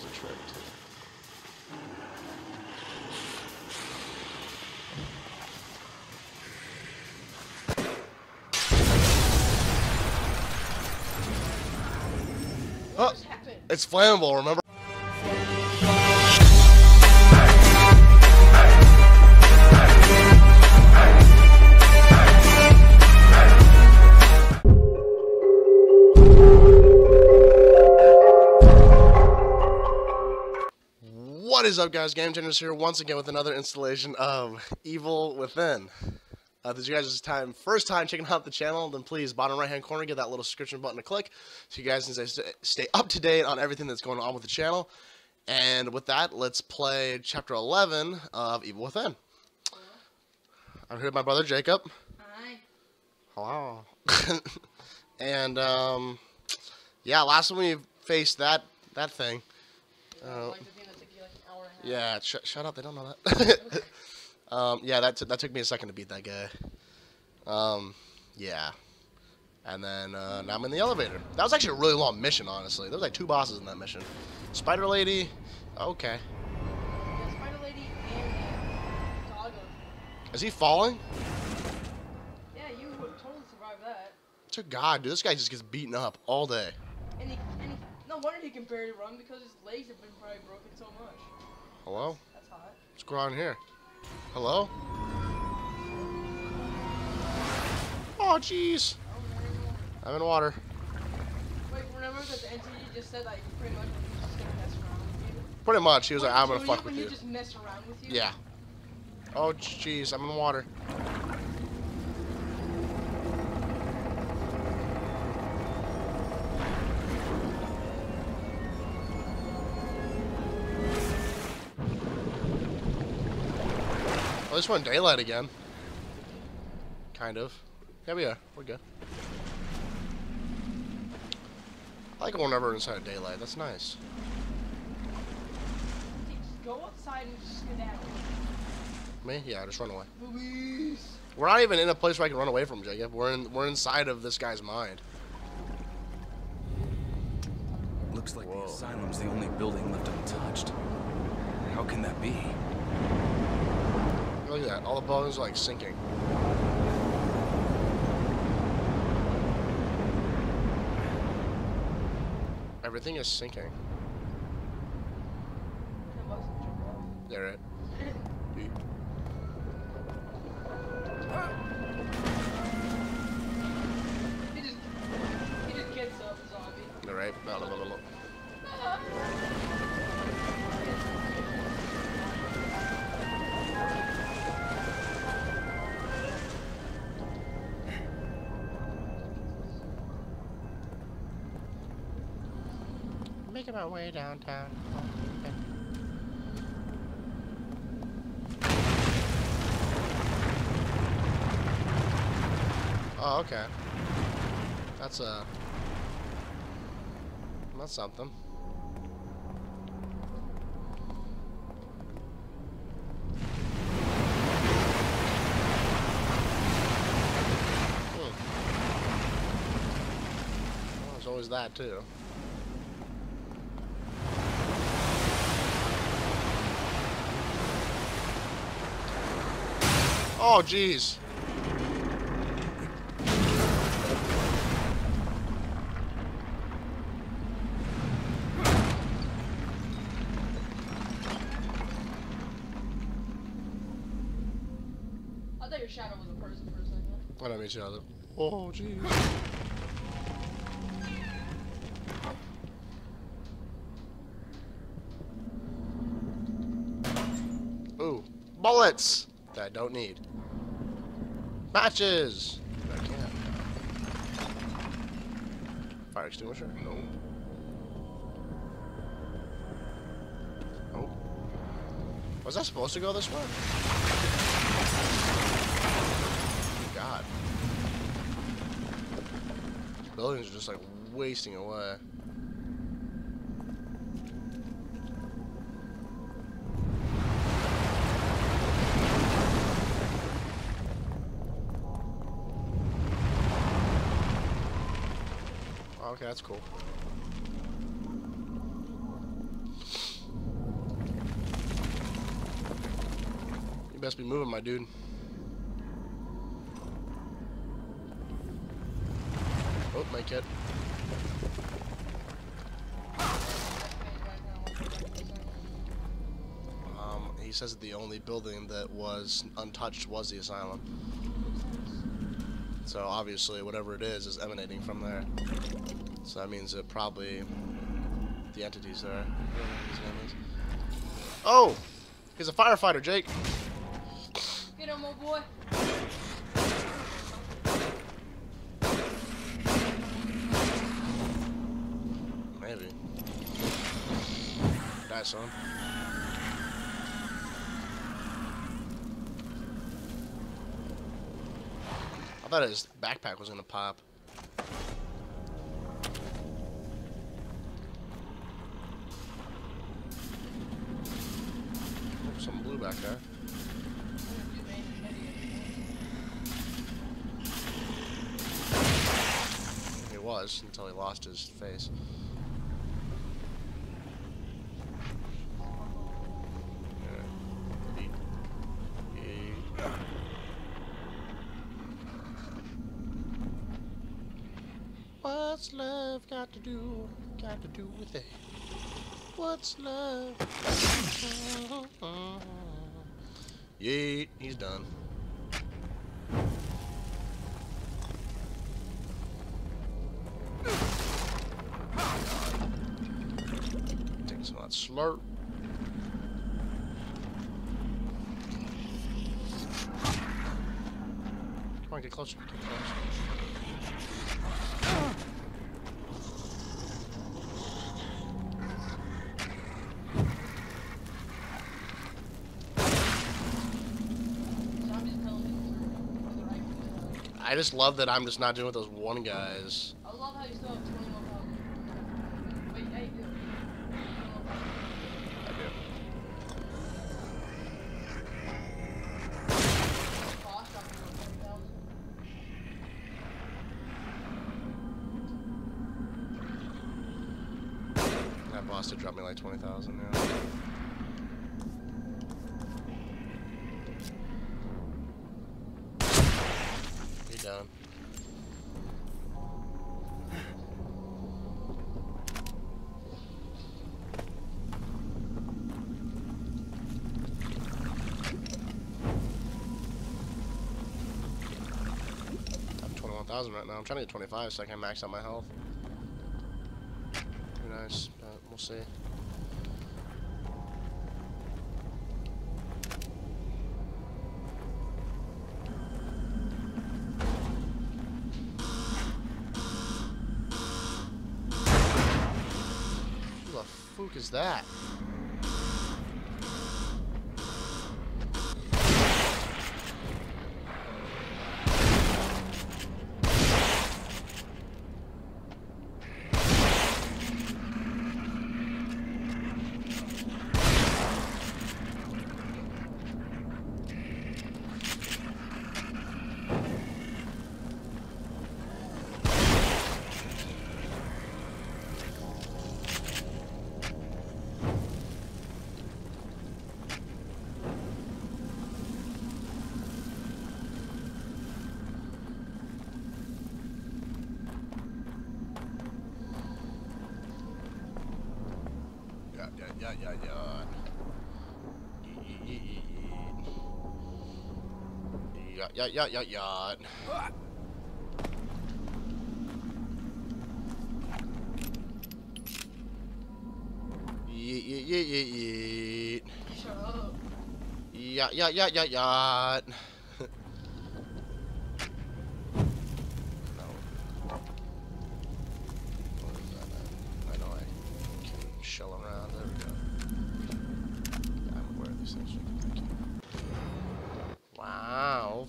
does a trick too. Oh, it's flammable, remember? What is up, guys? Game Changers here once again with another installation of Evil Within. This is you guys' first time checking out the channel, then please, bottom right hand corner, get that little subscription button to click so you guys can stay up to date on everything that's going on with the channel. And with that, let's play Chapter 11 of Evil Within. Hello. I'm here with my brother Jacob. Hi. Hello. And yeah, last time we faced that thing. Yeah, shut up, they don't know that. Yeah, that took me a second to beat that guy. Yeah. And then, now I'm in the elevator. That was actually a really long mission, honestly. There was like 2 bosses in that mission. Spider Lady, okay. Yeah, Spider Lady and Doggo. Is he falling? Yeah, you would totally survive that. Dear God, dude, this guy just gets beaten up all day. And he no wonder he can barely run, because his legs have been probably broken so much. Hello? That's hot. What's going on here? Hello? Oh, jeez. I'm in water. Wait, remember that the NTG just said, like, pretty much, he was just gonna mess around with you? Pretty much. He was like, I'm gonna fuck with you. Just mess around with you? Yeah. Oh, jeez. I'm in water. I just want daylight again. Kind of. Yeah, we are. We're good. I like it whenever inside daylight. That's nice. Just go outside and just skedaddle. Me? Yeah, I just run away. Movies. We're not even in a place where I can run away from Jacob. We're inside of this guy's mind. Looks like the asylum's the only building left untouched. How can that be? Look at that, all the buildings are like sinking. Everything is sinking. Yeah, right. Dude. He just gets up, zombie. Alright, no. Making our way downtown. Oh, okay. That's something. Well, there's always that too. Oh, jeez. I thought your shadow was a person for a second. What I mean, shadow. Oh, jeez. Ooh, bullets that I don't need. Matches! I can't. Fire extinguisher? No. Oh. Was that supposed to go this way? God. These buildings are just like wasting away. Okay, that's cool. best be moving, my dude. Oh, my cat. He says that the only building that was untouched was the asylum. So obviously, whatever it is emanating from there. So that means that probably the entities there. I don't know what his name is. Oh, he's a firefighter, Jake. Get him, old boy. Maybe. Die, son. I thought his backpack was gonna pop. Oh, something blue back there. He was until he lost his face. What's love got to do with it? What's love? Yeet, he's done. Take some of that slurp. Come on, get closer, get closer. I just love that I'm just not doing with those one guys. I love how you still have 20 more pounds. Wait, yeah, you do. I do. That boss did drop me like 20,000 now. Down. I'm 21,000 right now. I'm trying to get 25 so I can max out my health. Very nice, but we'll see. What the fuck is that?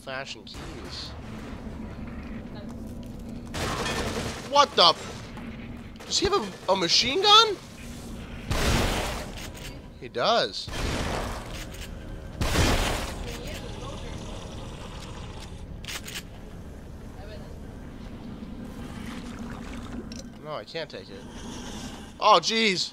Fashion keys. What the? Does he have a machine gun? He does. No, I can't take it. Oh, jeez.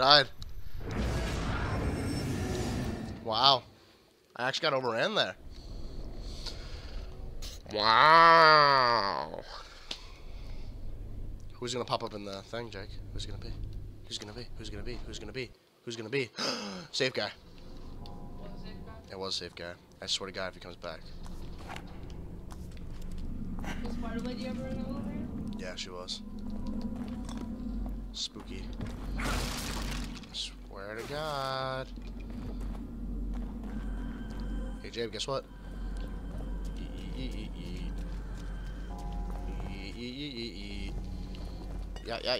I died. Wow. I actually got overran there. Wow. Who's gonna pop up in the thing, Jake? Who's gonna be? Who's gonna be? Who's gonna be? Who's gonna be? Who's gonna be? Safe guy. Was it safe guy? It was safe guy. I swear to God, if he comes back. Was Spider Lady ever in the elevator? Yeah, she was. Spooky. Swear to God. Hey, Jabe, guess what? Yacht. Yeah,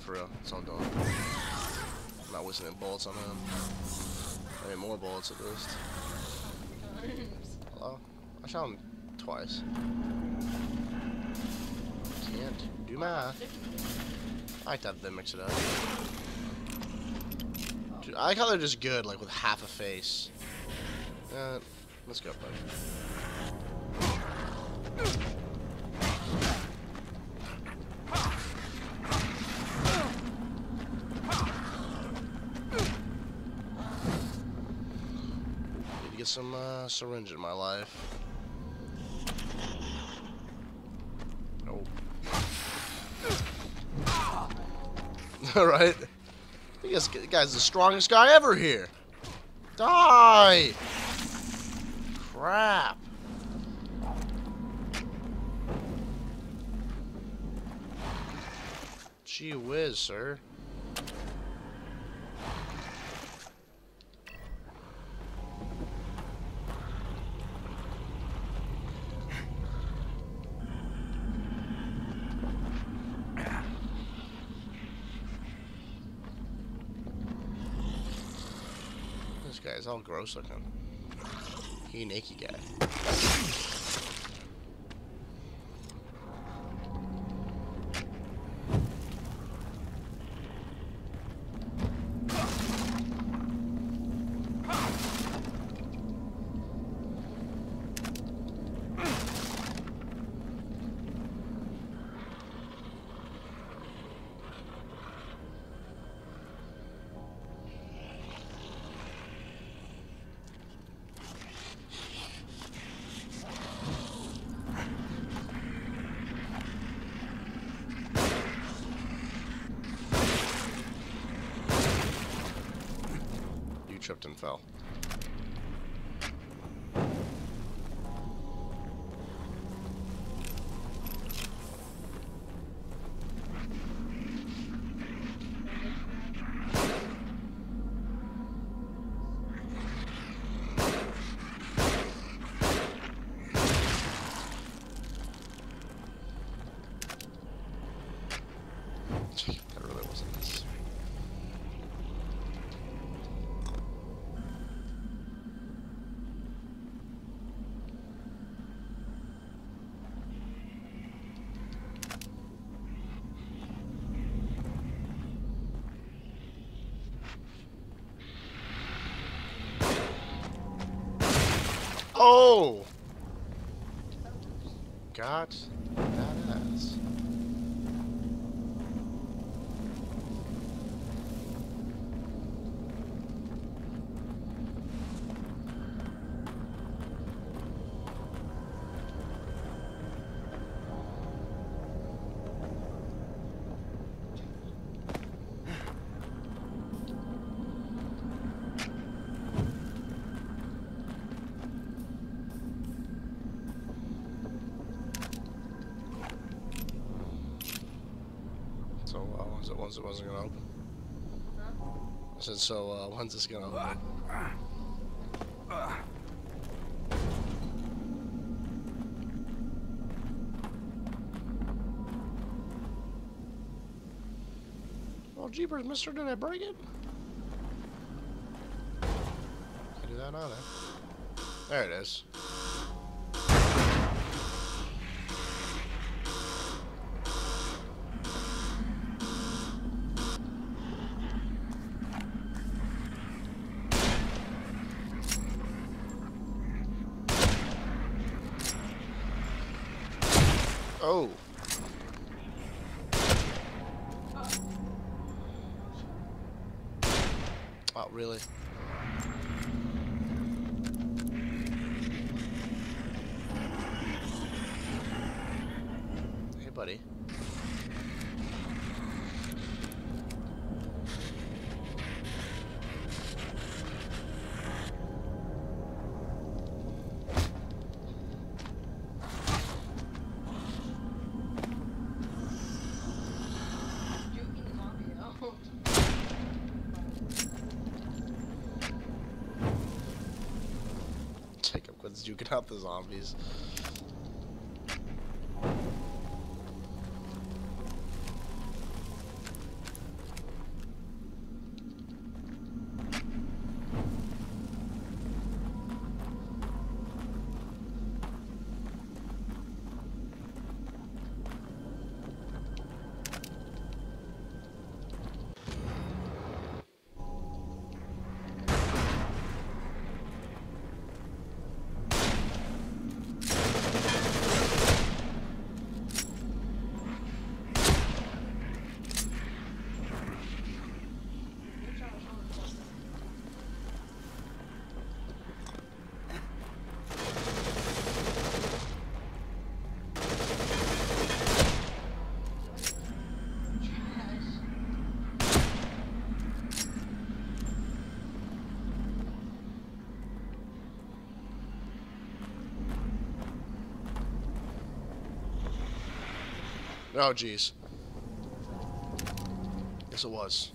for real. It's all gone. I'm not wasting bullets on him. I need more bullets at least. Hello? I shot him twice. Can't do math. I like that they mix it up. Dude, I like how they're just good, like with half a face. Let's go, bud. Need to get some syringe in my life. Right? I guess the guy's the strongest guy ever here. Die! Crap. Gee whiz, sir. He's all gross looking. He naked guy. Tripped and fell. Oh! Got that ass. It wasn't gonna open. I said, so when's this gonna open? Oh, jeepers, mister, did I break it? Can't do that either. There it is. Oh. Wow, really? Hey, buddy. Juking out the zombies. Oh, geez. Yes, it was.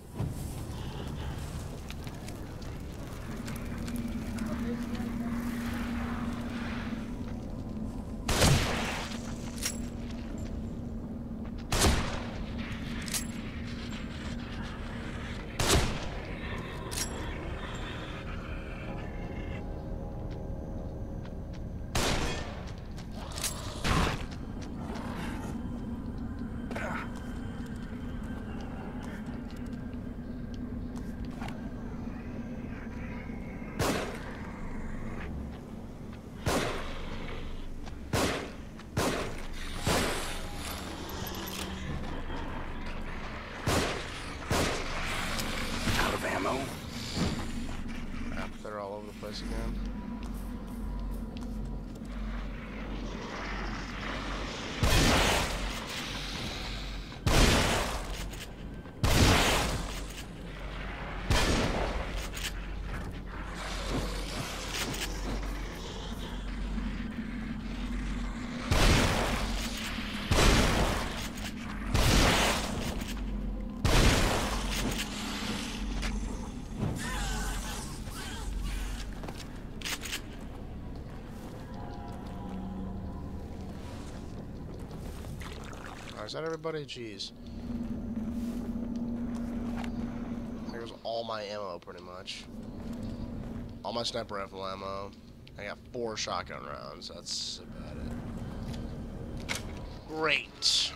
Is that everybody? Jeez. There goes all my ammo, pretty much. All my sniper rifle ammo. I got 4 shotgun rounds. That's about it. Great.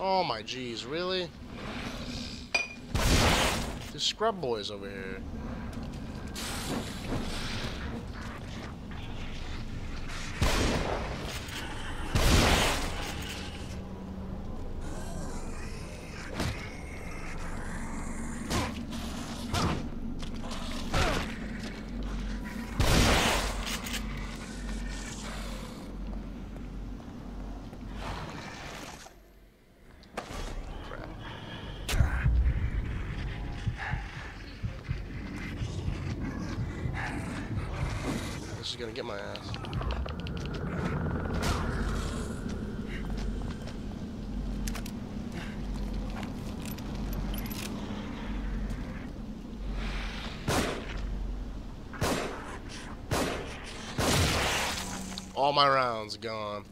Oh my jeez, really? There's scrub boys over here. Gonna get my ass. All my rounds gone.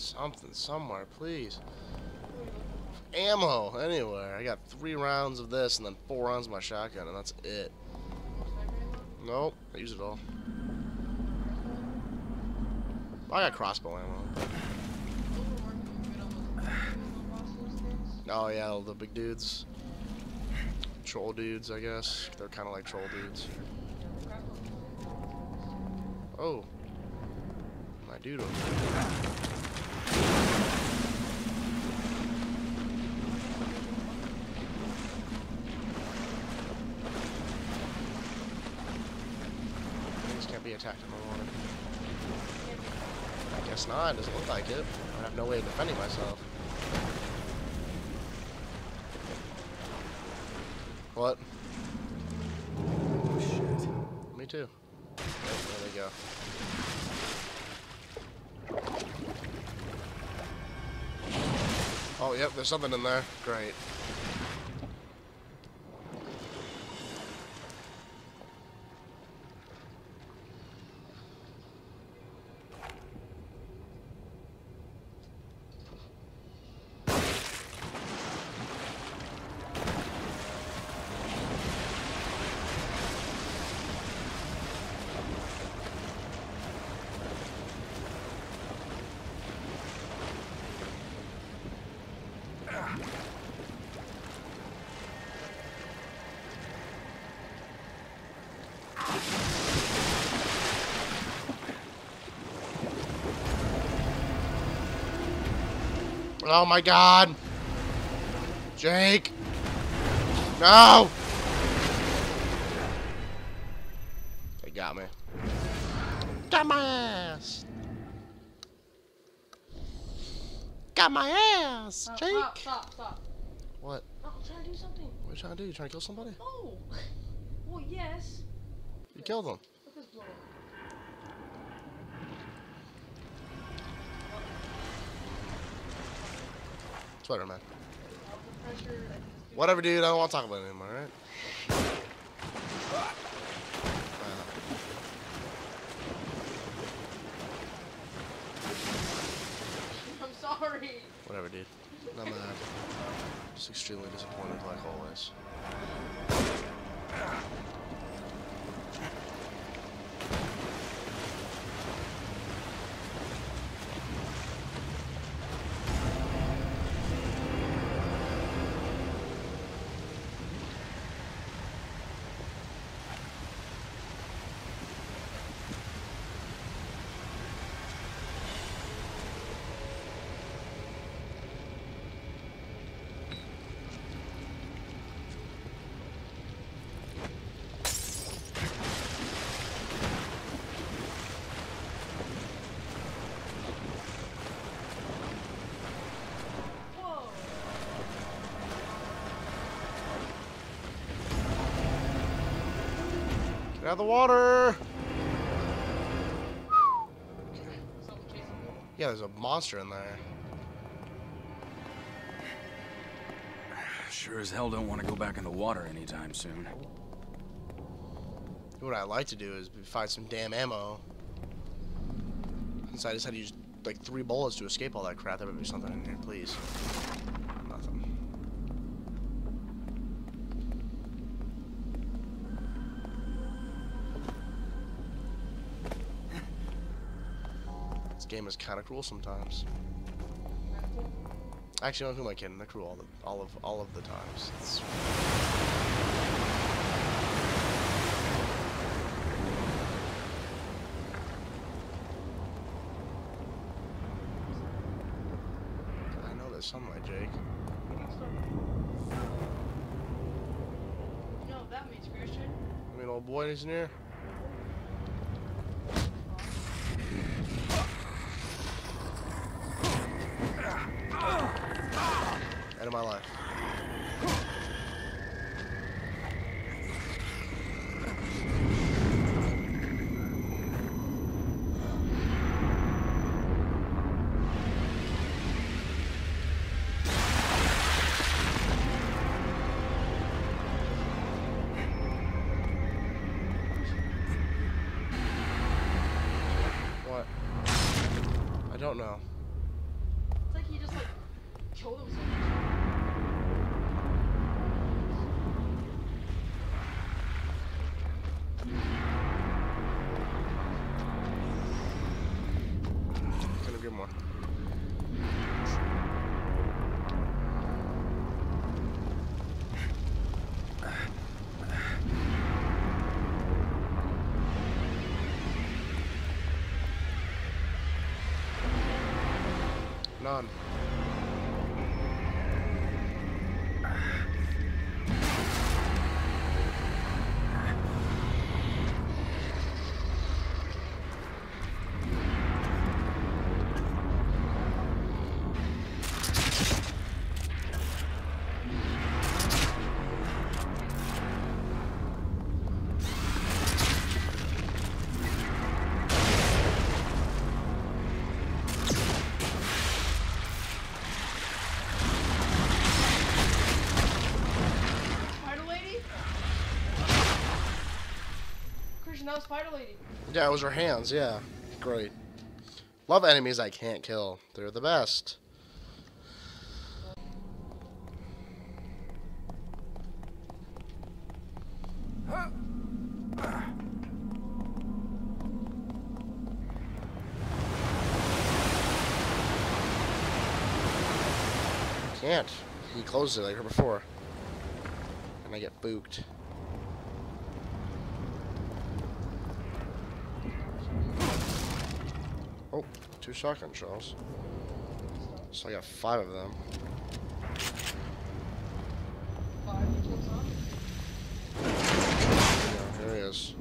Something somewhere, please. Ammo anywhere. I got 3 rounds of this and then 4 rounds of my shotgun, and that's it. Nope, I used it all. I got crossbow ammo. Oh yeah, all the big dudes. Troll dudes, I guess. They're kind of like troll dudes. Oh. My dude over there. Things can't be attacked in the water. I guess not. It doesn't look like it. I have no way of defending myself. What? Oh shit. Me too. There we go. Oh yep, there's something in there. Great. Oh my god! Jake! No! They got me. Dumbass! Got my ass! Jake! Stop. What? No, I'm trying to do something. What are you trying to do? You trying to kill somebody? Oh! Well, yes. You killed them. Look at this blow. Spider-Man. Whatever, dude. I don't want to talk about it anymore, alright? I'm sorry. Whatever, dude. I'm mad. Just extremely disappointed, like always. Out of the water. Okay. Yeah, there's a monster in there. Sure as hell don't want to go back in the water anytime soon. What I'd like to do is find some damn ammo. Since I just had to use like 3 bullets to escape all that crap, there would be something in here, please. Game is kind of cruel sometimes. Actually, who am I kidding? They're cruel all of the times. It's... I know there's sunlight, Jake. You know what that means, Christian? I mean, old boy isn't here. My life. What? I don't know. Spider Lady. Yeah, it was her hands. Yeah, great. Love enemies I can't kill. They're the best. Can't. He closed it like her before. And I get booked. Oh, 2 shotgun shells. So I got 5 of them. 5 kills on? Yeah, there he is.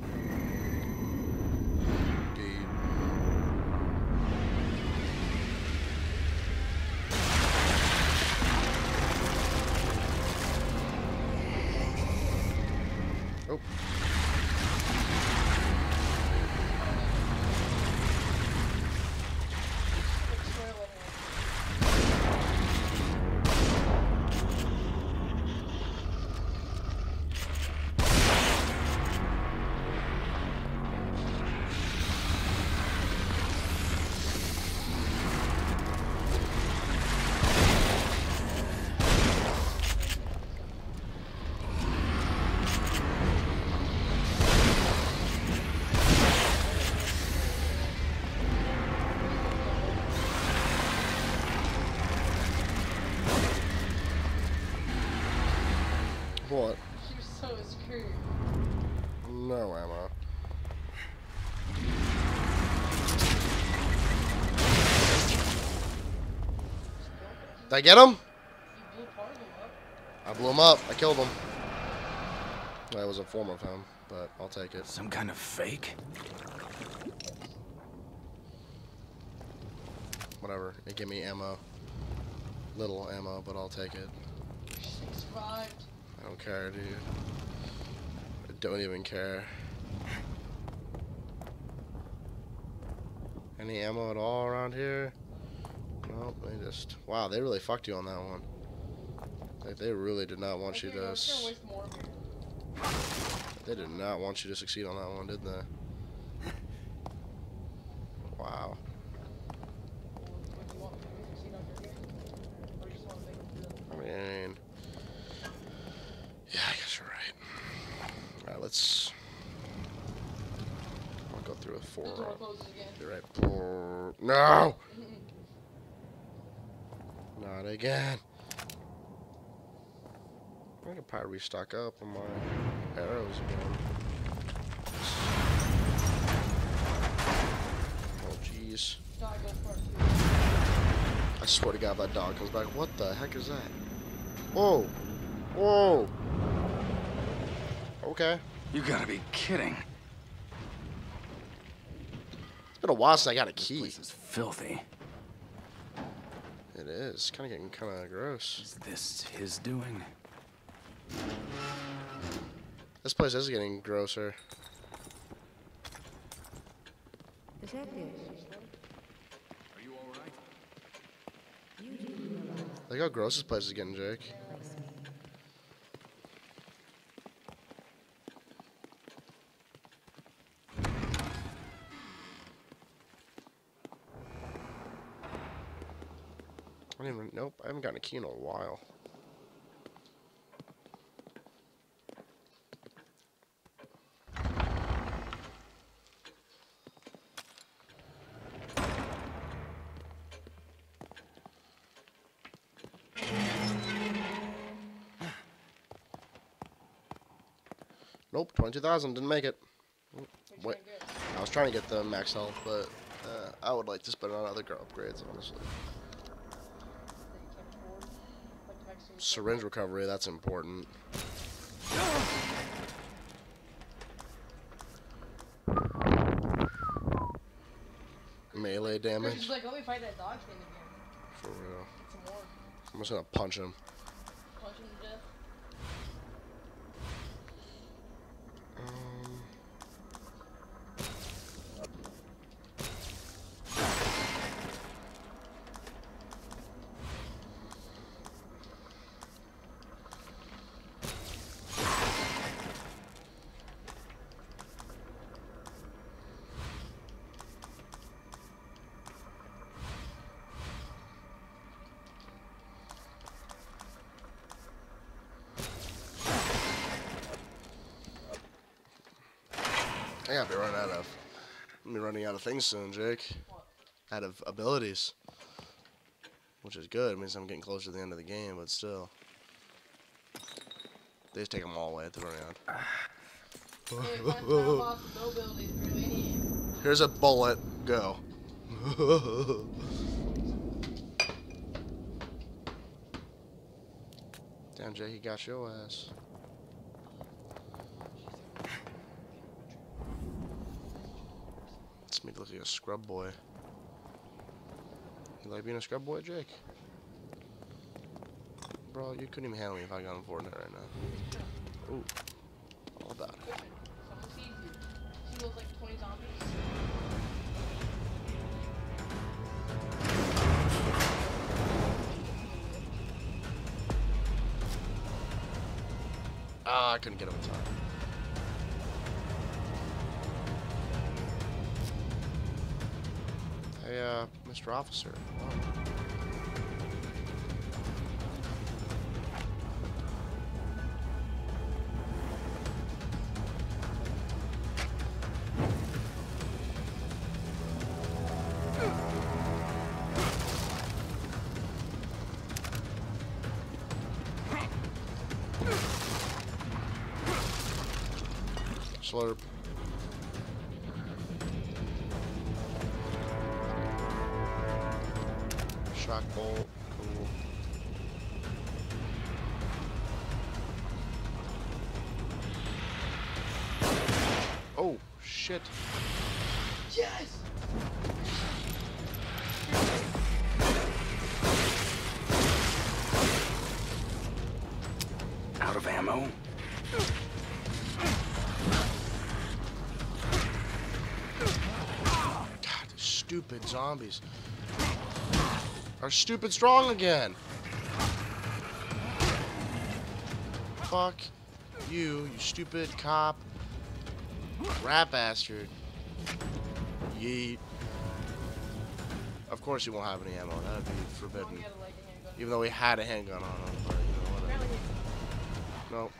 What? You're so screwed. No ammo. Did I get him? You blew part of him up. I blew him up. I killed him. That was a form of him, but I'll take it. Some kind of fake? Whatever. It gave me ammo. Little ammo, but I'll take it. She survived. I don't care, dude. I don't even care. Any ammo at all around here? Nope, they just... Wow, they really fucked you on that one. Like, they really did not want you to... They did not want you to succeed on that one, did they? Wow. I mean... Yeah, I guess you're right. Alright, let's... I'll go through a 4. You're right. No! Not again. I'm gonna probably restock up on my arrows again. Oh, jeez. I swear to God, that dog comes back. What the heck is that? Whoa! Whoa! Okay. You gotta be kidding. It's been a while since I got a key. This place is filthy. It is. Kinda getting kinda gross. Is this his doing? This place is getting grosser. Is that you? Are you alright? Look how gross this place is getting, Jake. I didn't even, nope, I haven't gotten a key in a while. Nope, 22,000, didn't make it. Wait, I was trying to get the max health, but I would like to spend it on other upgrades, honestly. Syringe recovery, that's important. Melee damage. Just like, let me fight that dog thing again. For real. I'm just gonna punch him. Punch him to death. I gotta be running out of. I'm gonna be running out of things soon, Jake. What? Out of abilities. Which is good. It means I'm getting closer to the end of the game, but still. They just take them all away at the running out. Here's a bullet. Go. Damn, Jake, you got your ass. Me look like a scrub boy. You like being a scrub boy, Jake? Bro, you couldn't even handle me if I got on Fortnite right now. Ooh. All that. She looks like 20 zombies. Ah, I couldn't get him in time. Hey, Mr. Officer. Wow. Slurp. Shock bolt. Cool. Oh, shit. Yes! Out of ammo? God, these stupid zombies. Are stupid strong again. Fuck you, you stupid cop. Rat bastard. Yeet. Of course you won't have any ammo. That would be forbidden. Even though we had a handgun on him. But, you know, whatever. Nope.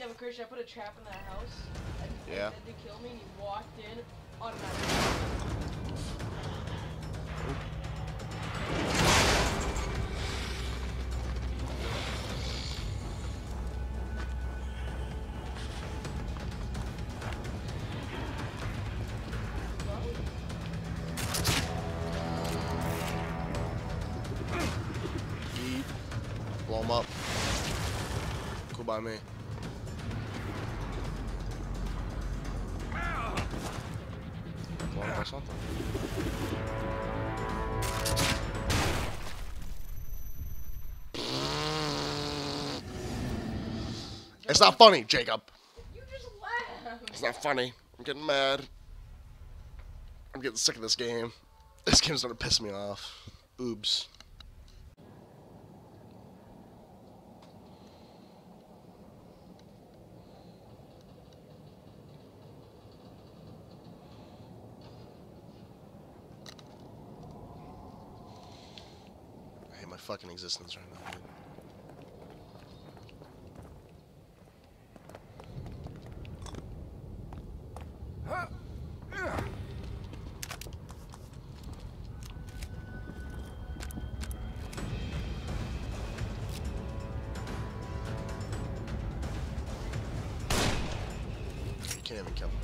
Yeah, but Christian, I put a trap in that house. Yeah. He said to kill me and he walked in automatically. Up. Cool by me. Blow up by something. It's not funny, Jacob. You just laughed. It's not funny. I'm getting mad. I'm getting sick of this game. This game's gonna piss me off. Oops. my fucking existence right now, dude. Can't even kill him.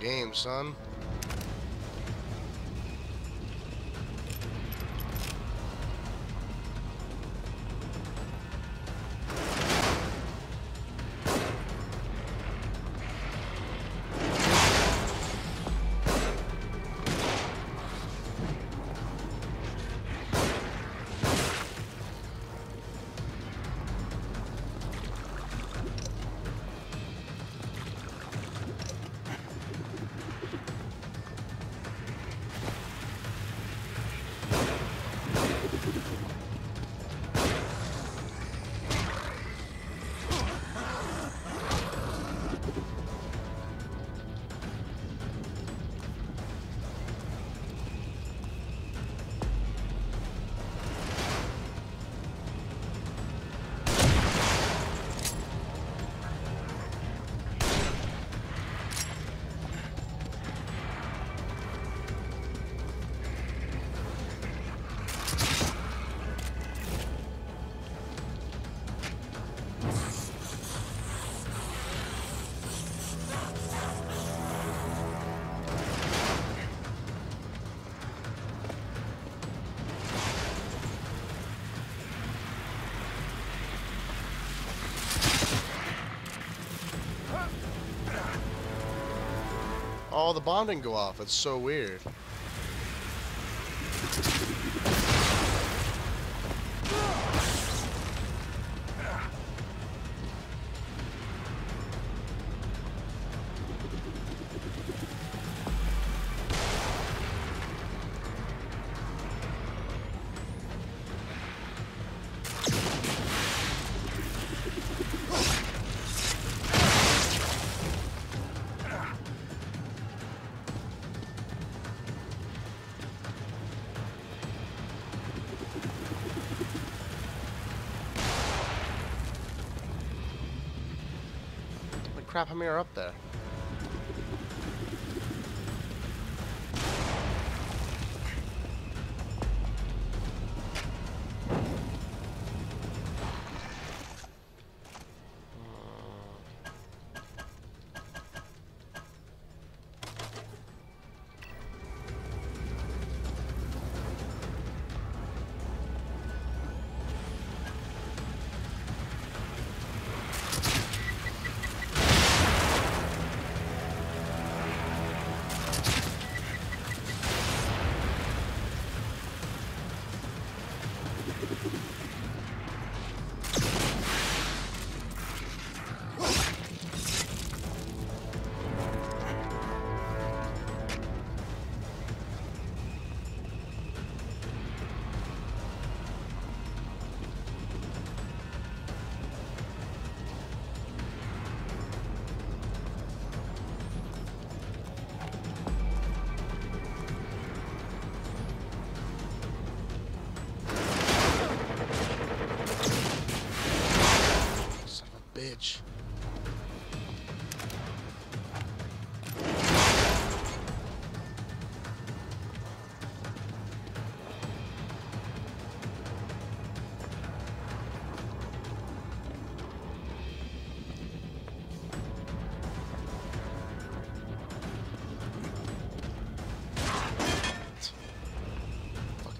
Game, son. Oh, the bomb didn't go off. It's so weird. Crap, how many are up there?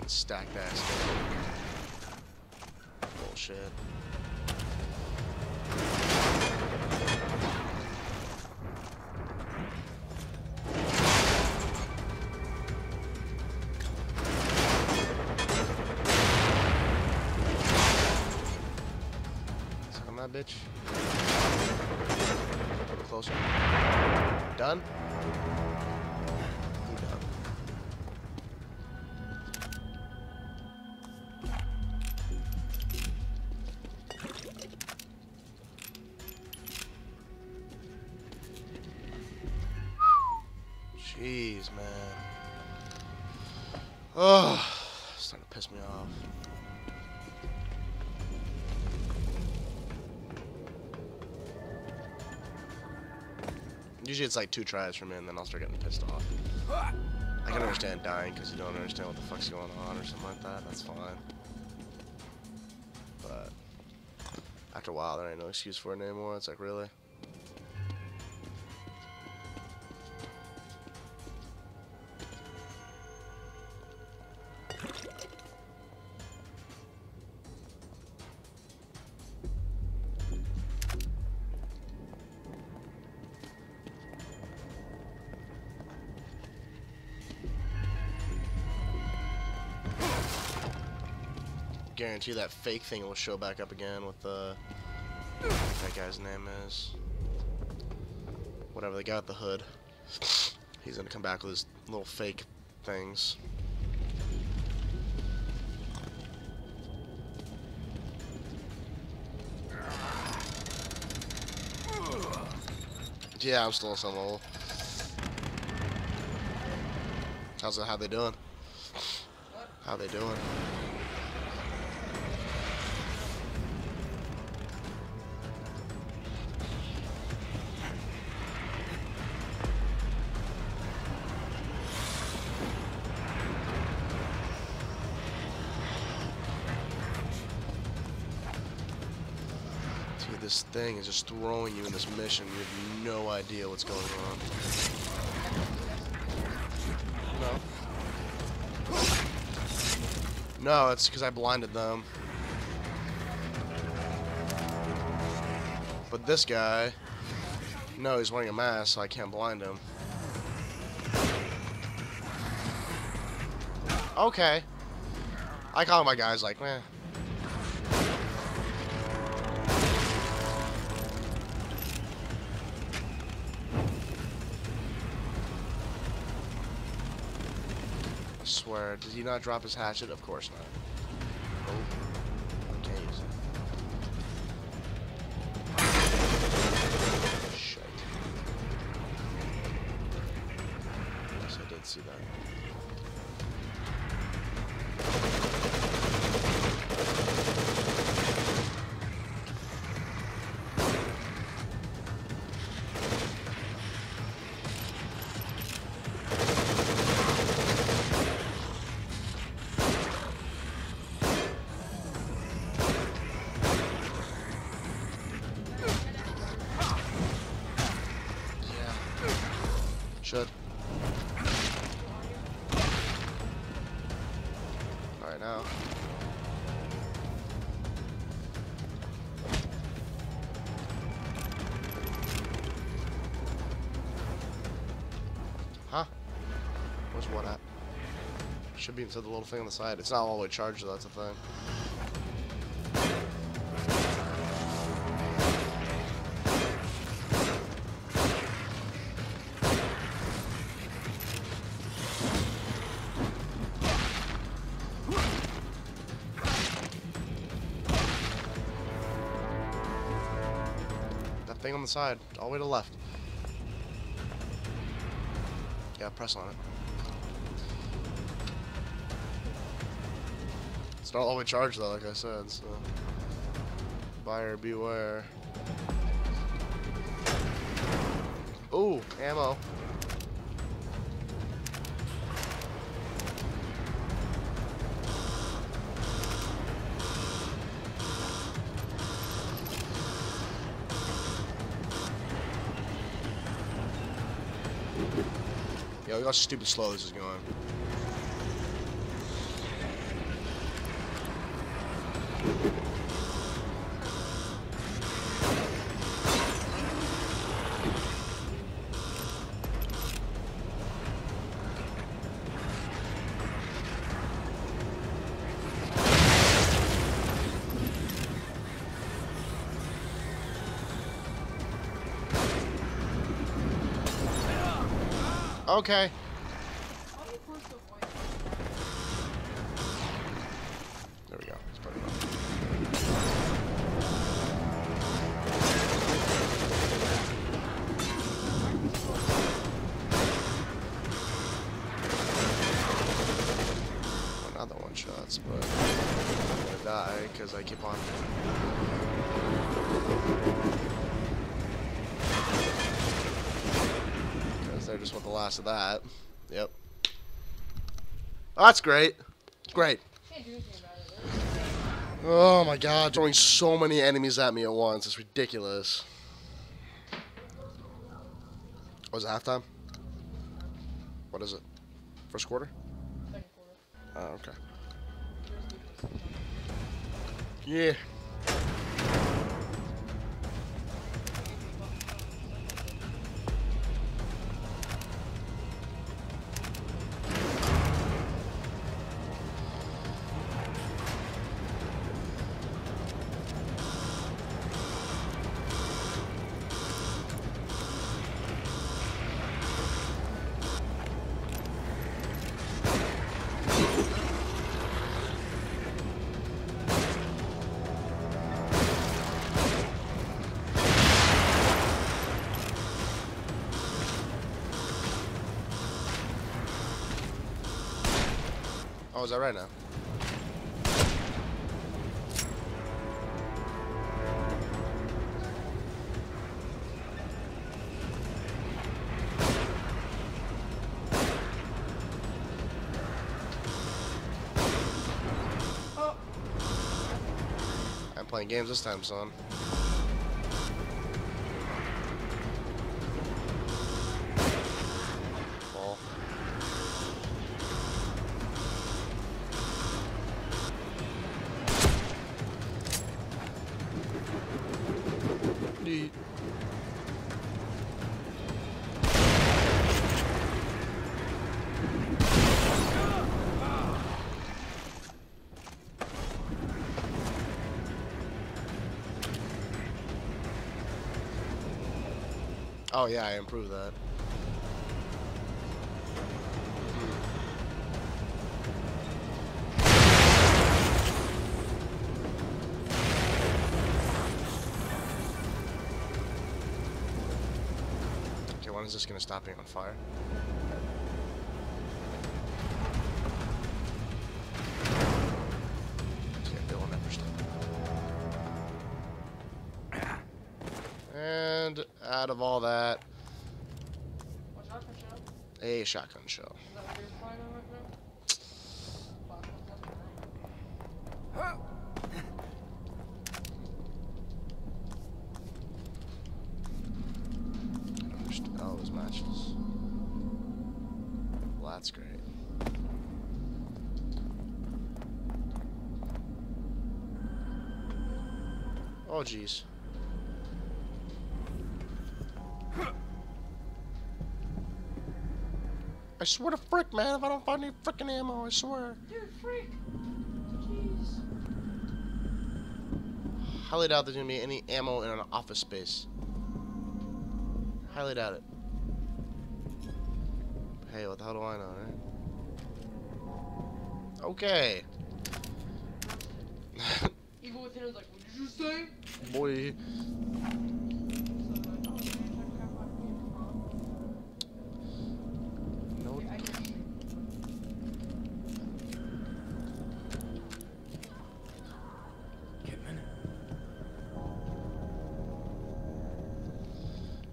Stacked ass. Bullshit. that bitch. A little closer. Done? You're done. Jeez, man. Oh, it's starting to piss me off. Usually it's like 2 tries for me and then I'll start getting pissed off. I can understand dying because you don't understand what the fuck's going on or something like that. That's fine. But after a while there ain't no excuse for it anymore. It's like, really? Guarantee that fake thing will show back up again with the what that guy's name is. Whatever, the guy with the hood. He's gonna come back with his little fake things. Yeah, I'm still in some hole. How's it? How they doing? How they doing? This thing is just throwing you in this mission. You have no idea what's going on. No, it's because I blinded them. But this guy, no, he's wearing a mask, so I can't blind him. Okay. I call my guys like, meh. Where did he not drop his hatchet? Of course not. Oh, can't use it. Shit. Yes, I did see that. Should. All right, now. Huh? Where's one at? Should be inside the little thing on the side. It's not all the way charged, though. That's the thing. Thing on the side, all the way to the left. Yeah, press on it. It's not all the way charged though, like I said, so. Buyer beware. Ooh, ammo. Yo, look how stupid slow this is going. Okay. There we go. That's better enough. Another one shots, but I'm gonna die because I keep on. I just want the last of that. Yep. Oh, that's great. Great. Oh my god, throwing so many enemies at me at once. It's ridiculous. Was it halftime? What is it? First quarter? Second quarter. Oh, okay. Yeah. Oh, is that right now? Oh. I'm playing games this time, son. Oh yeah, I improved that. Okay, when is this gonna stop being on fire? Out of all that, a shotgun shell. All those matches. Well, that's great. Oh, geez. I swear to frick, man, if I don't find any frickin' ammo, I swear. Dude, frick. Jeez. Highly doubt there's gonna be any ammo in an office space. Highly doubt it. Hey, what the hell do I know, right? Okay. Evil Within was like, what did you say? Boy.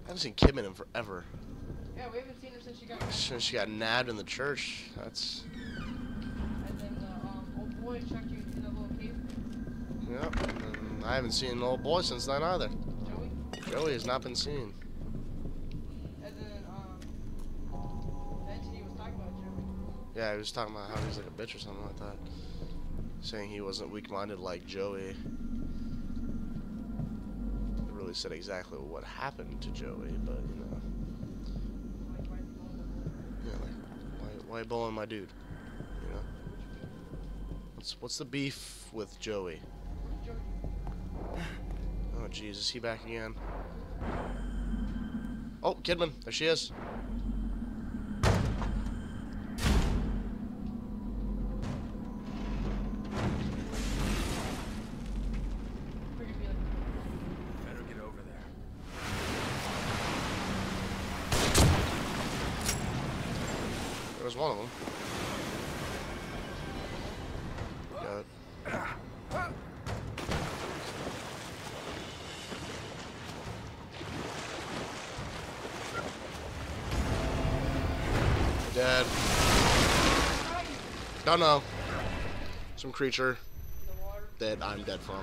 I haven't seen Kidman in forever. Yeah, we haven't seen her since she got nabbed. Since she got nabbed in the church. That's... And then the old boy checked you into the little cave. Yep, and I haven't seen an old boy since then either. Joey? Joey has not been seen. And then, Anthony was talking about Joey. Yeah, he was talking about how he's like a bitch or something like that. Saying he wasn't weak-minded like Joey. Said exactly what happened to Joey, but you know, yeah, like, why bullying my dude? You know, what's the beef with Joey? Oh, jeez, is he back again? Oh, Kidman, there she is. There's one of them. Got it. Dead. Don't know. Some creature that I'm dead from.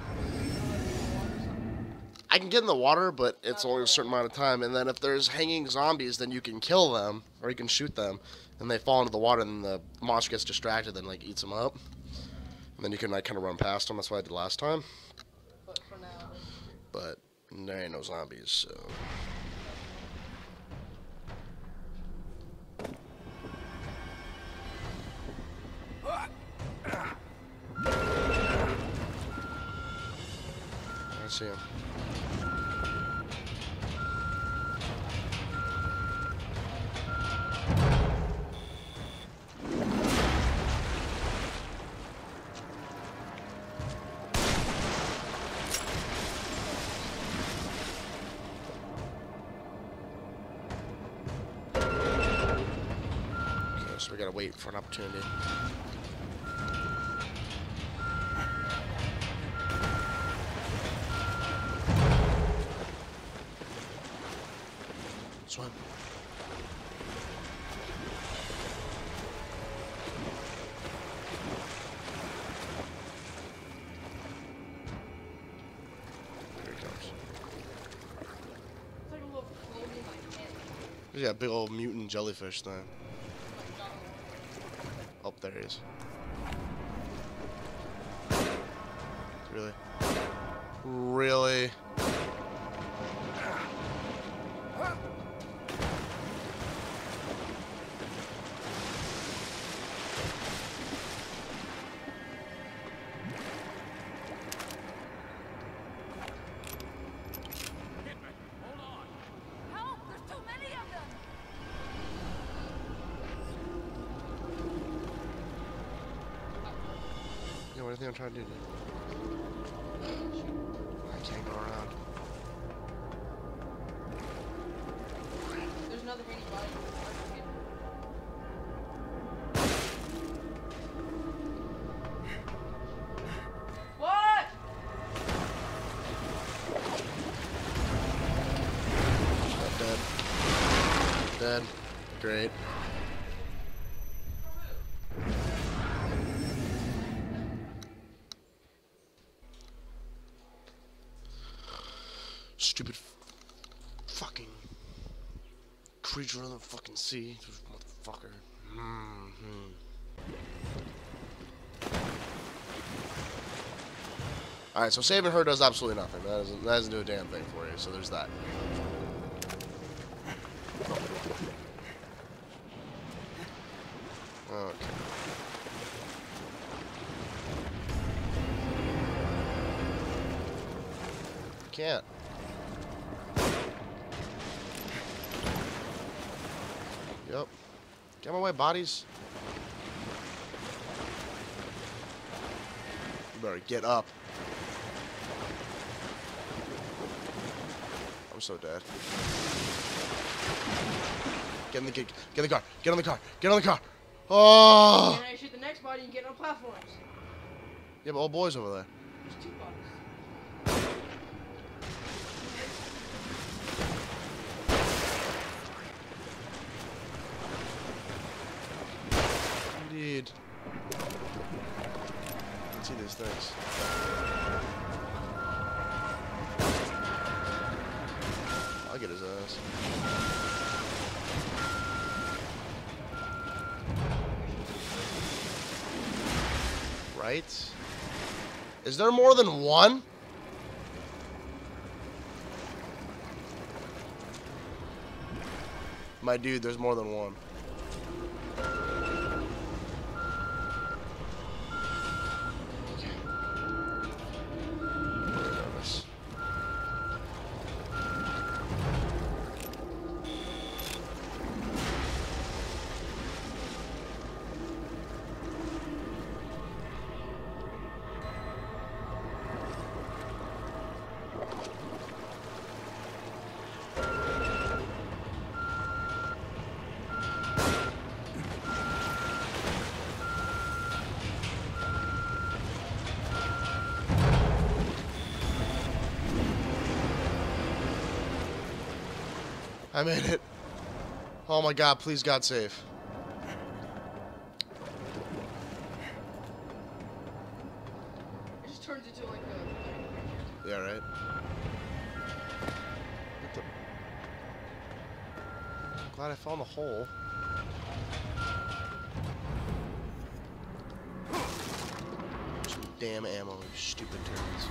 I can get in the water, but it's only a certain amount of time. And then if there's hanging zombies, then you can kill them, or you can shoot them, and they fall into the water, and the monster gets distracted and, like, eats them up. And then you can, like, kind of run past them. That's what I did last time. But there ain't no zombies, so... I see him. Okay, so we gotta wait for an opportunity. One. Here he comes. It's like a little floating in my head. He's got a big old mutant jellyfish thing. Oh, there he is. Really? Really? What do you think I'm trying to do now? I can't go around. There's another meaty body. What? I'm dead. Dead. Great. Stupid fucking creature on the fucking sea, motherfucker. All right, so saving her does absolutely nothing. That doesn't do a damn thing for you. So there's that. Okay. Can't. Yep. Get my way, bodies. You better get up. I'm so dead. Get in the car. Get on the car. Get on the car. Oh! And I shoot the next body and get on platforms. Yeah, but old boy's over there. There's two bodies. Indeed. I can see these things. I'll get his ass. Right? Is there more than one? My dude, there's more than one. I made it. Oh my god, please God save. It just turns into like a... Yeah, right. What the... I'm glad I fell in the hole. Some damn ammo, you stupid turtles.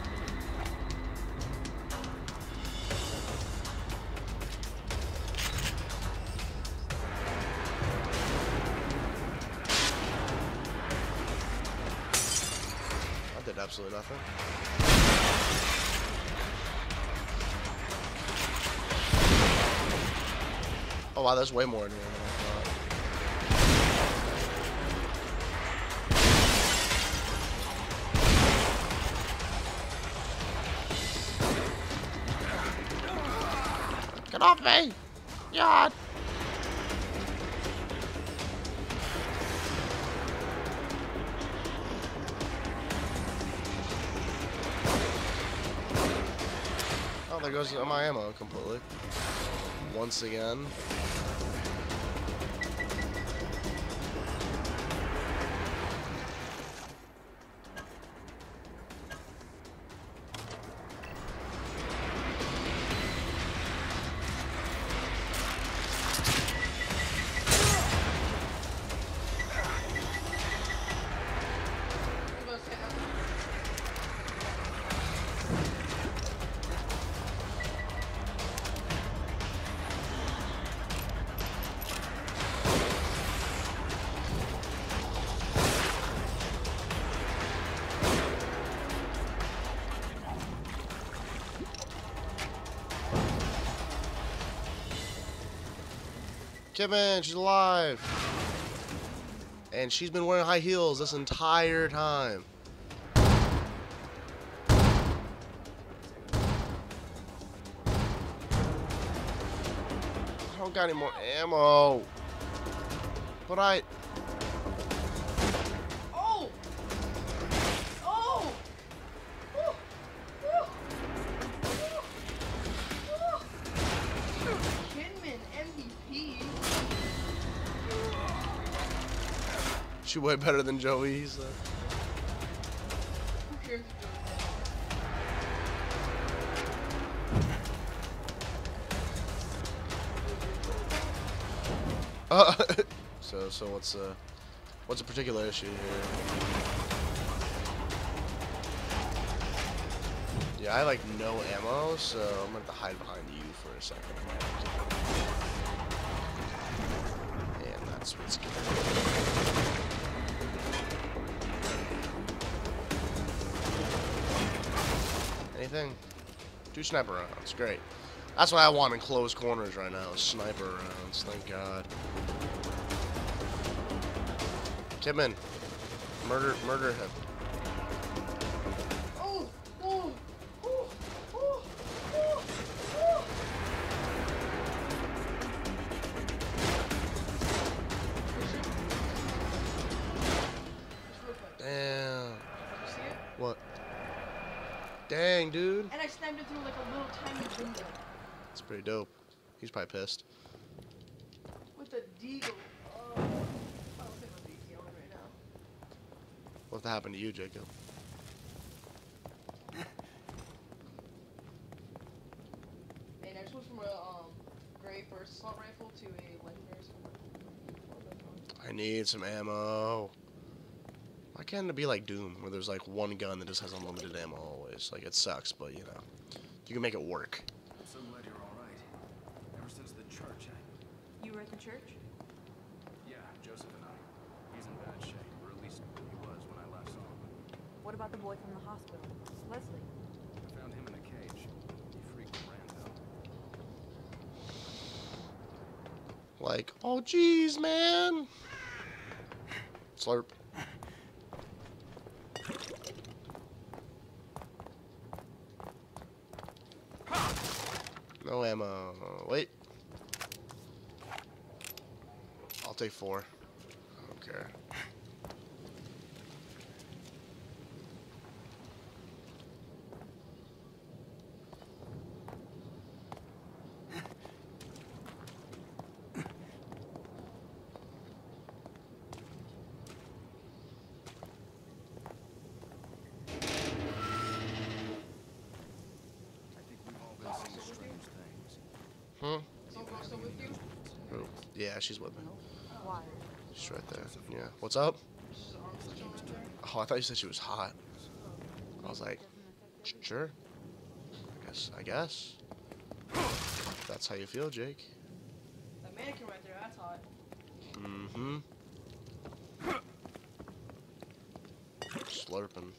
Absolutely nothing. Oh wow, there's way more in here than I thought. Get off me! God! There goes my ammo completely. Once again. Kidman, she's alive. And she's been wearing high heels this entire time. I don't got any more ammo. But I... Oh! Oh! Oh! Oh! Oh! Oh! Kidman, MVP. She's way better than Joey, he's Who cares if Joey's dead? So what's a particular issue here? Yeah, I like no ammo, so I'm gonna have to hide behind you for a second. And that's what's good. Anything? Two sniper rounds, great. That's what I want in close corners right now, sniper rounds, thank god. Kidman, murder him. Oh, oh, oh, oh, oh, oh. Damn. You see it? What? Dang, dude. And I sniped it through like a little tiny window. That's pretty dope. He's probably pissed. With a deagle. Oh, I don't think I'll be yelling right now. What happened to you, Jacob? Man, I just went from a gray burst assault rifle to a legendary assault rifle. I need some ammo. Why can't it be like Doom, where there's like one gun that just has unlimited ammo always? Like, it sucks, but you know, you can make it work. I'm so glad you're all right. Ever since the church, You were at the church? Yeah, Joseph and I. He's in bad shape, or at least he was when I last saw him. What about the boy from the hospital? Leslie? I found him in a cage. He freaked ran out. Like, oh geez, man! Slurp. No ammo. Wait. I'll take 4. I don't care. Hmm? Oh, yeah, she's with me. She's right there. Yeah. What's up? Oh, I thought you said she was hot. I was like, sure. I guess. That's how you feel, Jake. That mannequin right there, that's hot. Mm-hmm. Slurping.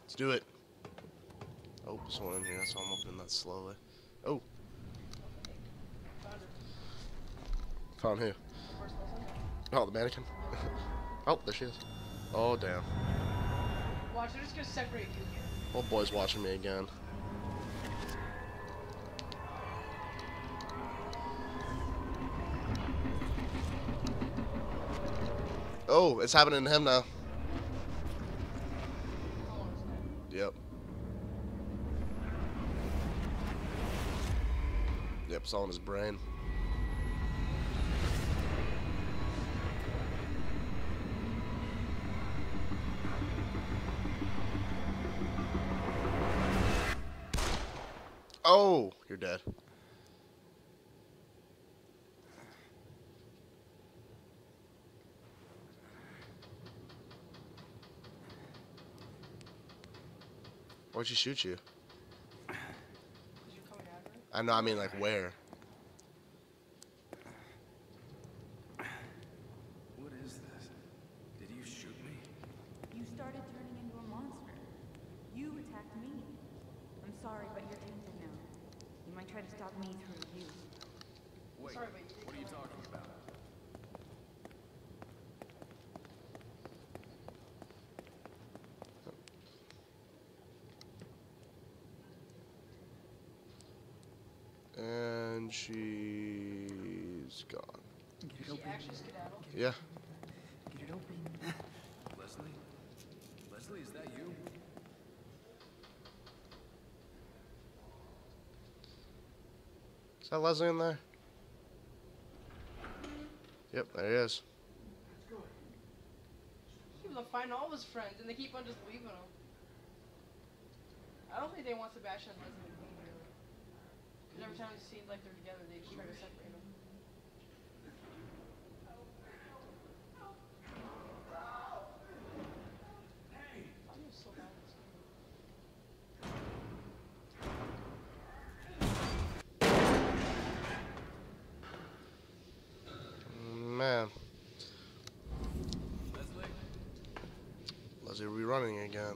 Let's do it. Oh, someone in here. That's why I'm opening that slowly. Oh. Found who? Oh, the mannequin. Oh, there she is. Oh, damn. Watch, they're just gonna separate you here. Old boy's watching me again. Oh, it's happening to him now. Yep. Yep, it's all in his brain. Oh, you're dead. Why'd she shoot you? Did you come at her? I know, I mean, like, where? What is this? Did you shoot me? You started turning into a monster. You attacked me. I'm sorry, but you're tainted. You might try to stop me through you. Wait, sorry, what are you talking about? And she's gone. Did she actually skedaddle? Yeah. Get it open. Leslie? Leslie, is that you? Is that Leslie in there? Yep, there he is. He was finding all his friends, and they keep on just leaving him. I don't think they want Sebastian and Leslie to be here. Because every time it seems like they're together, they just try to separate them. Leslie, we're running again.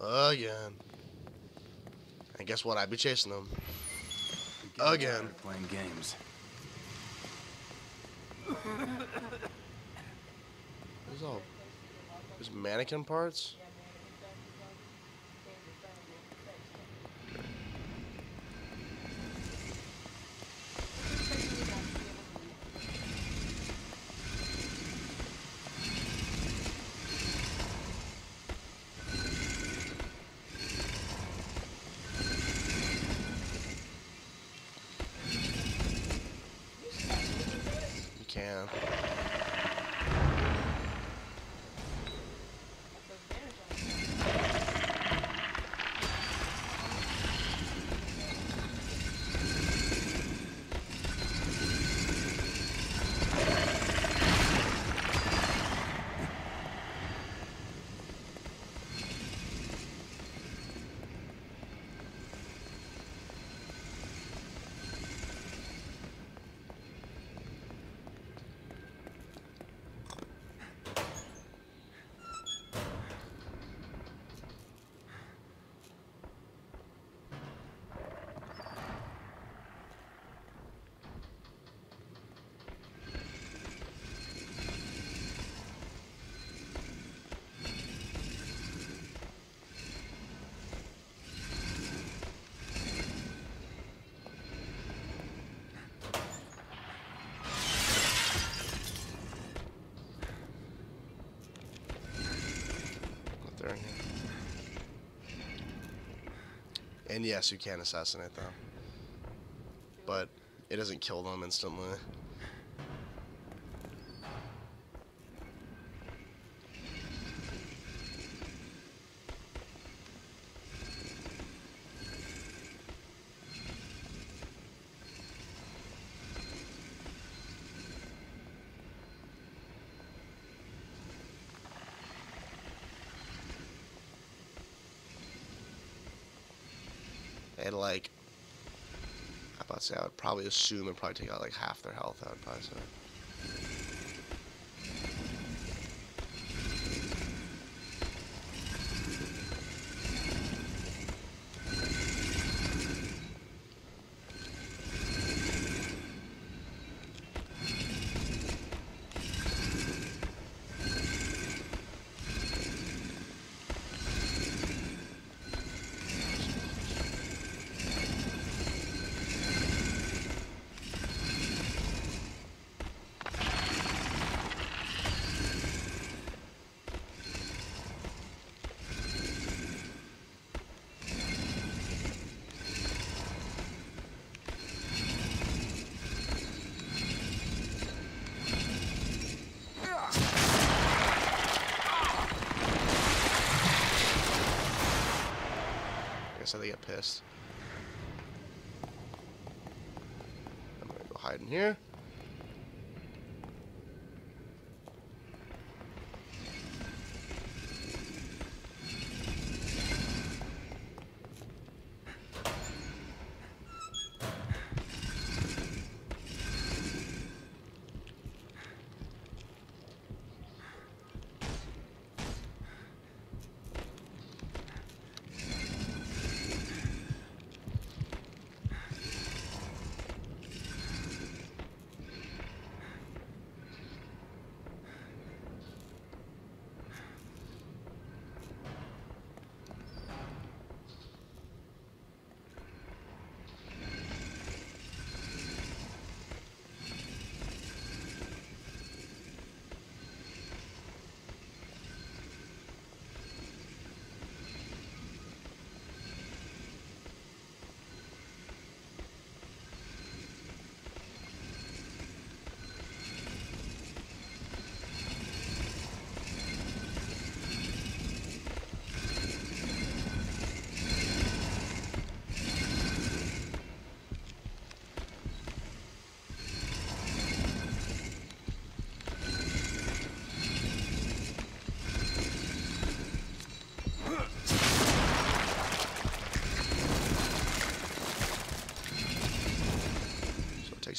Again. And guess what? I'd be chasing them. Again. Playing games. What's all? There's mannequin parts? Yeah. And yes, you can assassinate them, but it doesn't kill them instantly. and like, I'm about to say, I would probably assume and probably take out like half their health, I would probably say. So they get pissed. I'm gonna go hide in here.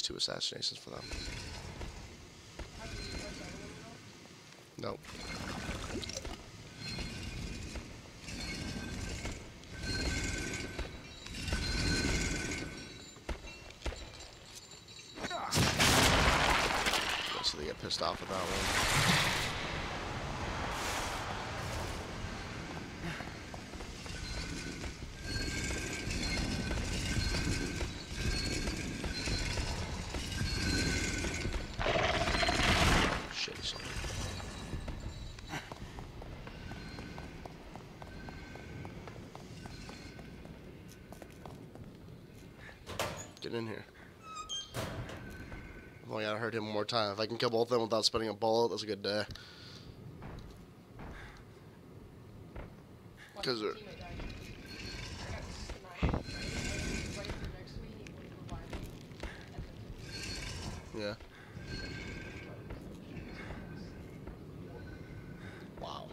Two assassinations for them. Nope. So they get pissed off with that one. In here. I've only got to hurt him one more time. If I can kill both of them without spinning a bullet, that's a good day. Because they're... Yeah. Wow.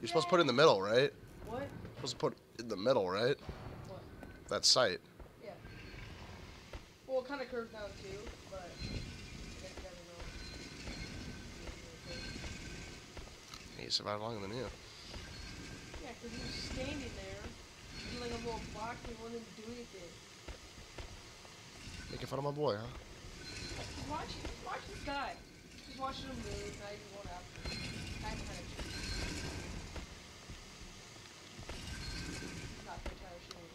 You're supposed to put it in the middle, right? What? You're supposed to put it in the middle, right? What? That sight. Well, it kind of curves down too, but I guess you never know. He survived longer than you. Yeah, because he was standing there, doing like a little block, and he wouldn't do anything. Making fun of my boy, huh? Watch this guy. Just watching him move, not even going after him. Guy behind a tree. Not the entire shoulder.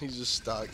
He's just stuck.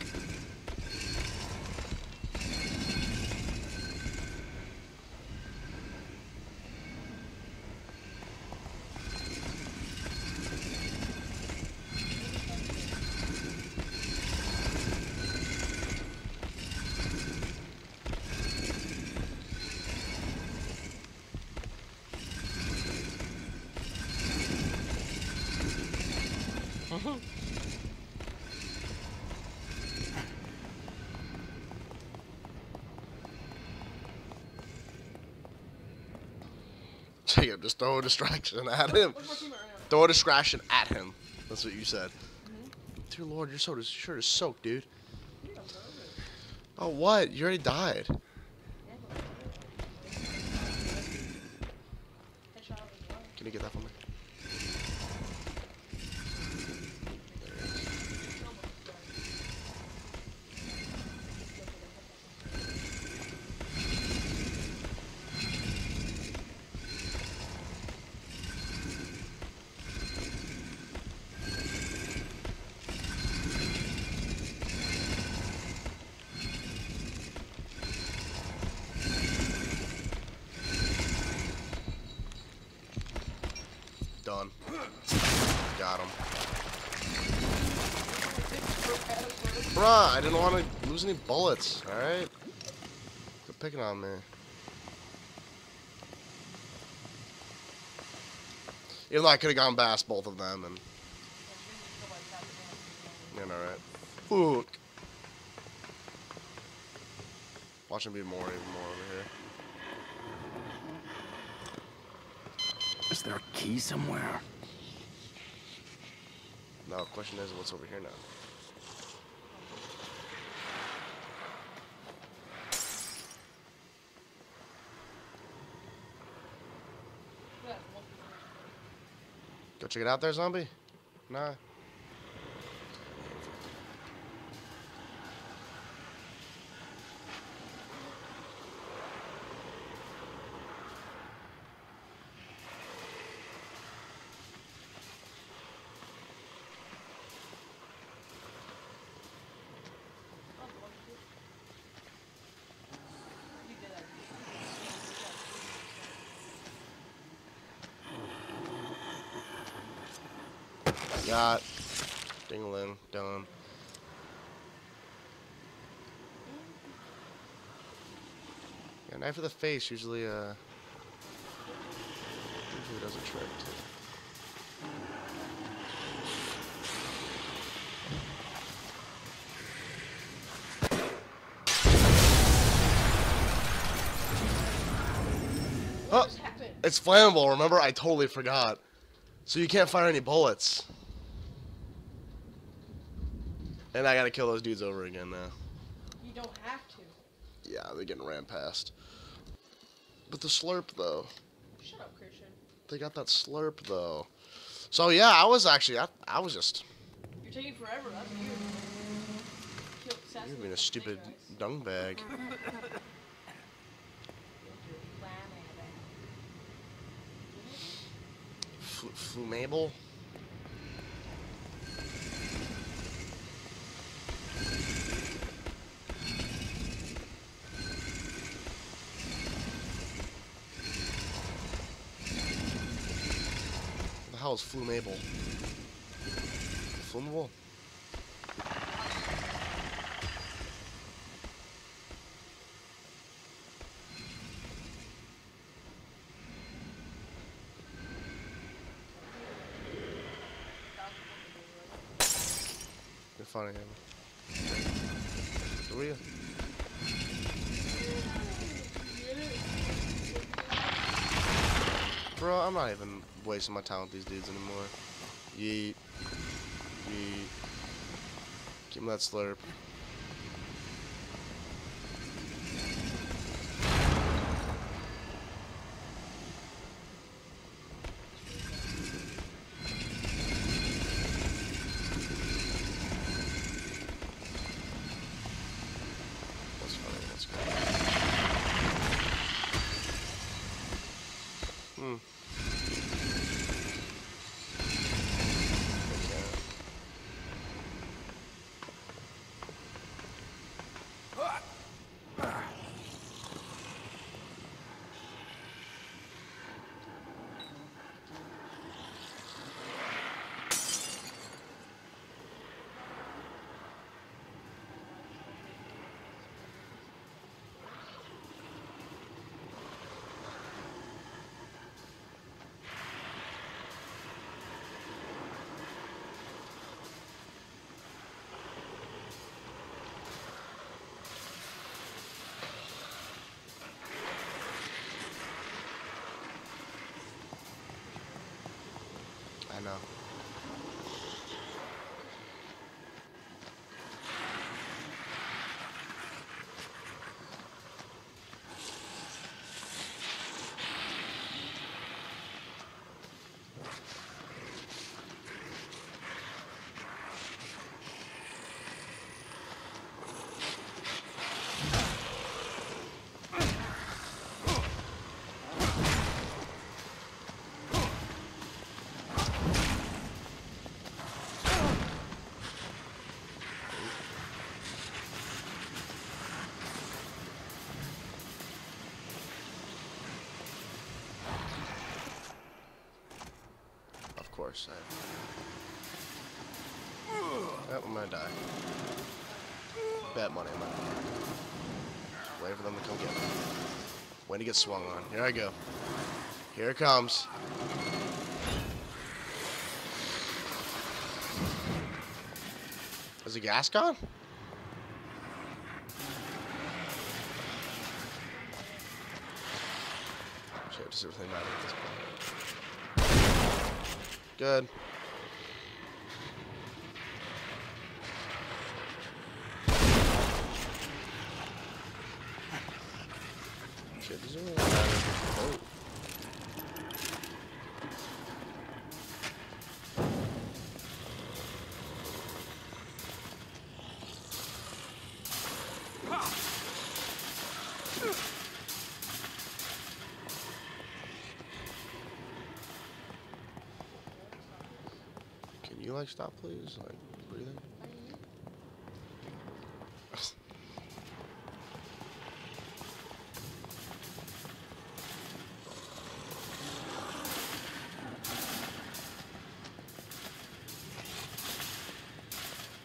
Jacob, just throw a distraction at him. Throw a distraction at him. That's what you said. Dear Lord, your soda's sure is soaked, dude. Oh, what? You already died. Can you get that for me? Done. Got him. Bruh, I didn't want to lose any bullets, alright? Quit picking on me. Even though I could have gone past both of them and... You know, right? Ooh. Watch him be more, even more over here. Is there a key somewhere? No, the question is what's over here now? Go check it out there, zombie? Nah. Got ding-a-ling, done. Yeah, knife of the face usually does a trick too. Oh, it's flammable. Remember, I totally forgot. So you can't fire any bullets. And I gotta kill those dudes over again now. You don't have to. Yeah, they're getting ran past. But the slurp, though. Shut up, Christian. They got that slurp, though. So, yeah, I was actually... I was just... You're taking forever. That's weird. You're being a stupid dung bag. Flumable? How is flumable? Flumable? You're funny, man. Who are you? Bro, I'm not even wasting my time with these dudes anymore. Yeet. Yeet. Give me that slurp. That's funny, that's good. Hmm. so... Oh, I'm gonna die. Bet money, I'm gonna die. Wait for them to come get me. Way to get swung on. Here I go. Here it comes. Is the gas gone? Shit, does everything matter at this point? Good. Shit, does everything matter? Oh. Can you, like, stop, please? Like, breathing?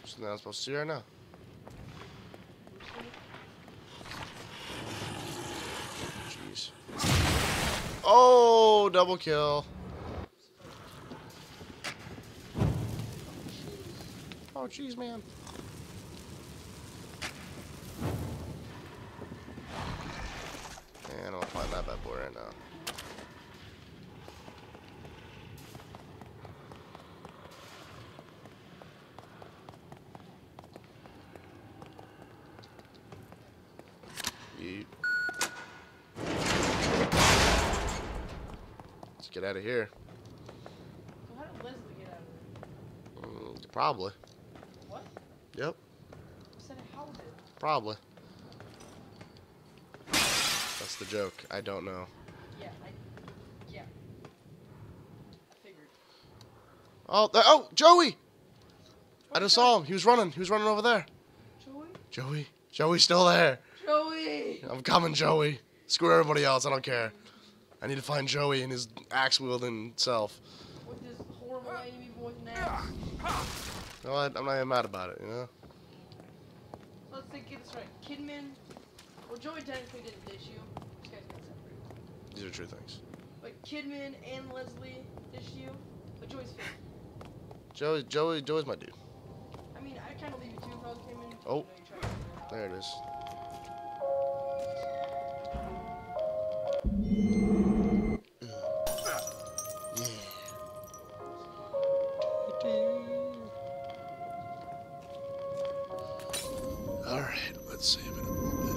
Something I'm supposed to do right now. Jeez. Oh, double kill. Oh, jeez, man. And I'll find that bad boy right now. Yeet. Let's get out of here. So how did Leslie get out of here? Probably. Yep. Probably. That's the joke. I don't know. Yeah. Yeah. I figured. Oh, Joey! I just saw him. He was running. He was running over there. Joey? Joey. Joey's still there. Joey! I'm coming, Joey. Screw everybody else. I don't care. I need to find Joey and his axe-wielding self. With this horrible enemy voice now. You know what? I'm not even mad about it, you know? So let's think, get this right. Kidman. Well, Joey technically didn't dish you. These guys got separated. These are true things. But Kidman and Leslie dish you. But Joey's fake. Joey's my dude. I mean, I'd kind of leave you too if I was Kidman. Oh. There it is. Alright, let's save it a little bit.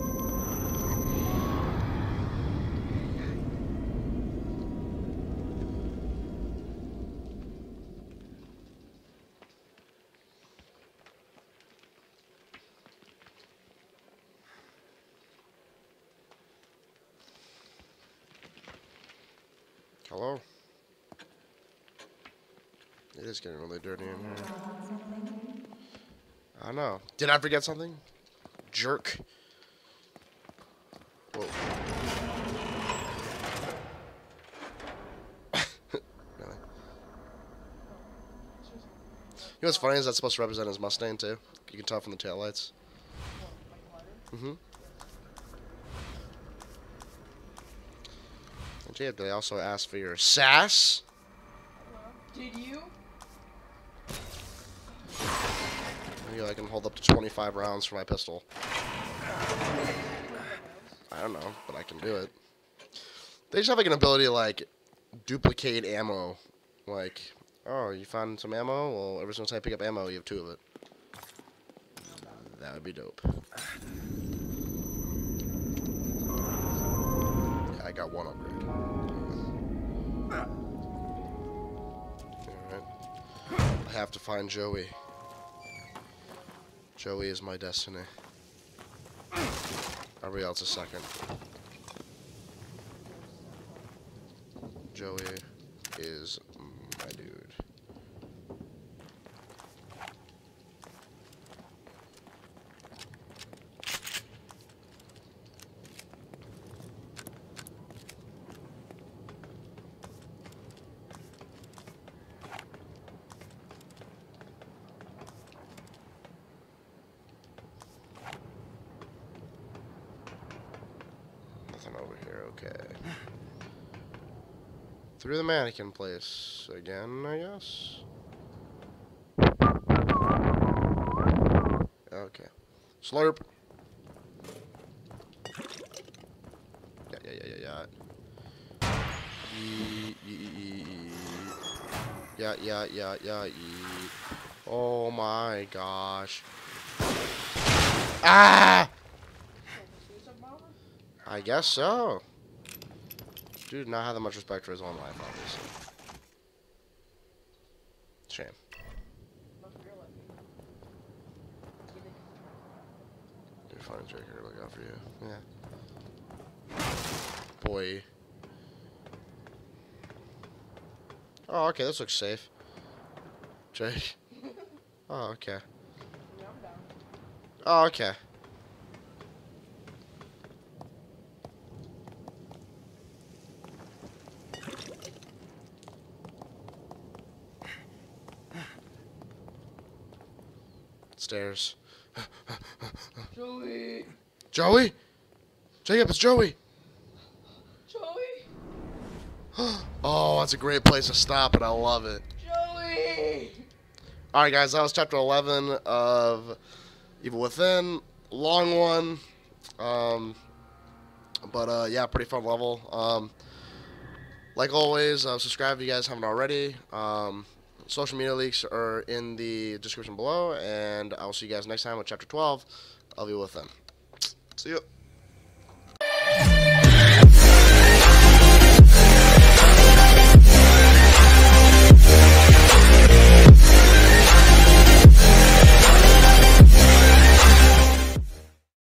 Hello? It is getting really dirty in here. I know. Did I forget something? Jerk. Whoa. Really? You know what's funny is that's supposed to represent his Mustang too. You can tell from the taillights. Mm-hmm. And Jade, they also asked for your sass. Did you? I can hold up to 25 rounds for my pistol. I don't know, but I can do it. They just have like an ability to like duplicate ammo. Like, oh, you found some ammo? Well, every single time you pick up ammo, you have two of it. That would be dope. Yeah, I got one upgrade. Alright. I have to find Joey. Joey is my destiny. Everybody else a second. Joey is my dude. here, okay. Through the mannequin place again, I guess. Okay. Slurp. Yeah. Oh my gosh. Ah! I guess so. Dude, not having much respect for his own life, obviously. Shame. You're a funny jerk here to look out for you. Yeah. Boy. Oh, okay, this looks safe. Jake. Oh, okay. Oh, okay. Stairs. Joey! Joey? Jacob, it's Joey! Joey! Oh, that's a great place to stop, and I love it. Joey! Alright, guys, that was chapter 11 of Evil Within. Long one. But yeah, pretty fun level. Like always, subscribe if you guys haven't already. Social media links are in the description below, and I'll see you guys next time with chapter 12 of Evil Within. See ya.